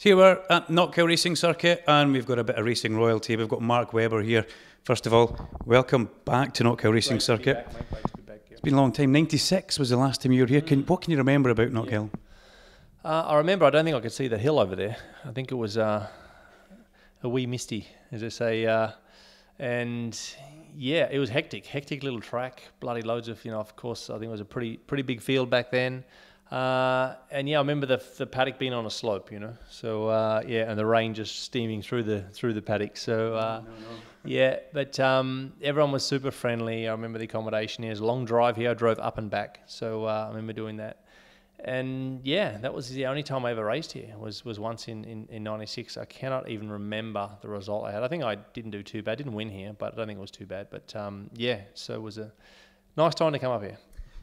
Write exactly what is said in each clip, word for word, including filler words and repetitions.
So here we're at Knockhill Racing Circuit, and we've got a bit of racing royalty. We've got Mark Webber here. First of all, welcome back to Knockhill Racing glad Circuit. Be back, Mike, glad to be back here. It's been a long time. ninety-six was the last time you were here. Can, what can you remember about Knockhill? Yeah. Uh, I remember, I don't think I could see the hill over there. I think it was uh, a wee misty, as they say. Uh, and yeah, it was hectic, hectic little track. Bloody loads of, you know, of course, I think it was a pretty, pretty big field back then. Uh, and yeah, I remember the, the paddock being on a slope, you know, so uh, yeah, and the rain just steaming through the through the paddock, so uh, no, no, no. yeah, but um, everyone was super friendly. I remember the accommodation here, it was a long drive here, I drove up and back, so uh, I remember doing that, and yeah, that was the only time I ever raced here, was, was once in, in, in ninety-six, I cannot even remember the result I had. I think I didn't do too bad, I didn't win here, but I don't think it was too bad, but um, yeah, so it was a nice time to come up here.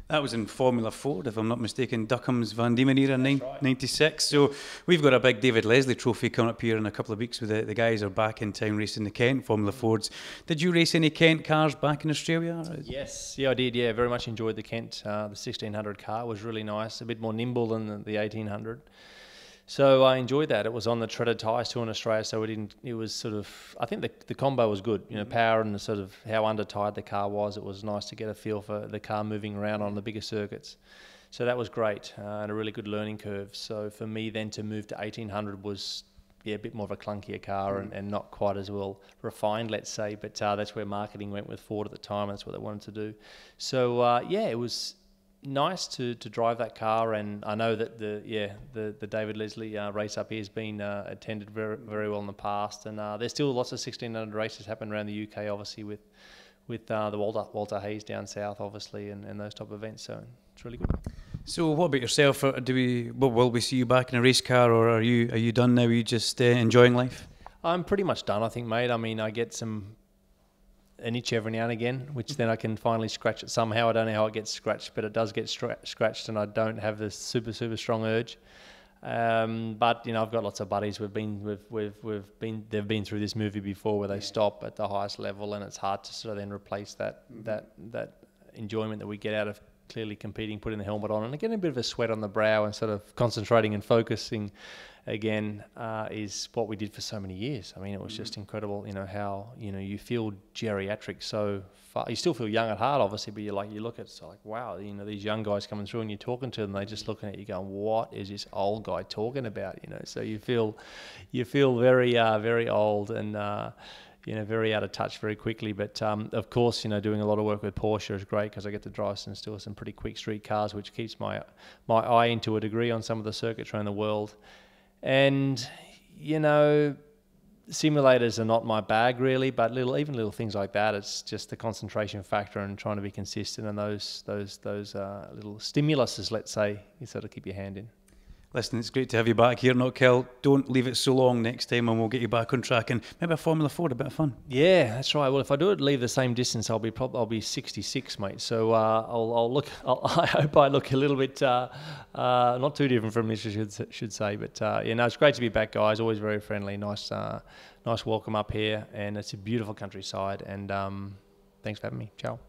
That was in Formula Ford, if I'm not mistaken, Duckham's Van Diemen era, ninety-six. So we've got a big David Leslie trophy coming up here in a couple of weeks. With the, the guys are back in town racing the Kent Formula Fords. Did you race any Kent cars back in Australia? Yes, yeah, I did. Yeah, very much enjoyed the Kent. Uh, the sixteen hundred car was really nice, a bit more nimble than the, the eighteen hundred. So I enjoyed that. It was on the treaded tyres too in Australia, so we didn't. It was sort of. I think the the combo was good. You know, power and the sort of how under tired the car was. It was nice to get a feel for the car moving around on the bigger circuits. So that was great uh, and a really good learning curve. So for me then to move to eighteen hundred was yeah a bit more of a clunkier car mm. and, and not quite as well refined, let's say. But uh, that's where marketing went with Ford at the time. That's what they wanted to do. So uh, yeah, it was nice to to drive that car, and I know that the yeah the the David Leslie uh, race up here has been uh, attended very very well in the past, and uh, there's still lots of sixteen hundred races happen around the U K, obviously with with uh, the Walter Walter Hayes down south, obviously, and, and those type of events. So it's really good. So what about yourself? Do we well, will we see you back in a race car, or are you are you done now? Are you just uh, enjoying life? I'm pretty much done, I think, mate. I mean, I get some. an itch every now and again, which then I can finally scratch it somehow. I don't know how it gets scratched, but it does get scratched, and I don't have this super super strong urge. Um, but you know, I've got lots of buddies. We've been we've we've we've been they've been through this movie before, where they yeah. stop at the highest level, and it's hard to sort of then replace that mm-hmm. that that enjoyment that we get out of clearly competing, putting the helmet on, and getting a bit of a sweat on the brow, and sort of concentrating and focusing again uh, is what we did for so many years. I mean, it was mm-hmm. just incredible, you know, how, you know, you feel geriatric so far. You still feel young at heart, obviously, but you're like, you look at it's like, wow, you know, these young guys coming through and you're talking to them, they're just looking at you going, what is this old guy talking about, you know? So you feel, you feel very, uh, very old and, uh, you know, very out of touch very quickly. But um, of course, you know, doing a lot of work with Porsche is great because I get to drive some still some pretty quick street cars, which keeps my, my eye into a degree on some of the circuitry around the world. And, you know, simulators are not my bag really, but little even little things like that, it's just the concentration factor and trying to be consistent, and those those those uh, little stimuluses, let's say, you sort of keep your hand in. Listen, it's great to have you back here, Knockhill. Don't leave it so long next time, and we'll get you back on track, and maybe a Formula Ford, a bit of fun. Yeah, that's right. Well, if I do it, leave the same distance, I'll be probably I'll be sixty-six, mate. So uh, I'll, I'll look. I'll, I hope I look a little bit uh, uh, not too different from this, I should should say. But uh, yeah, no, it's great to be back, guys. Always very friendly. Nice, uh, nice welcome up here, and it's a beautiful countryside. And um, thanks for having me. Ciao.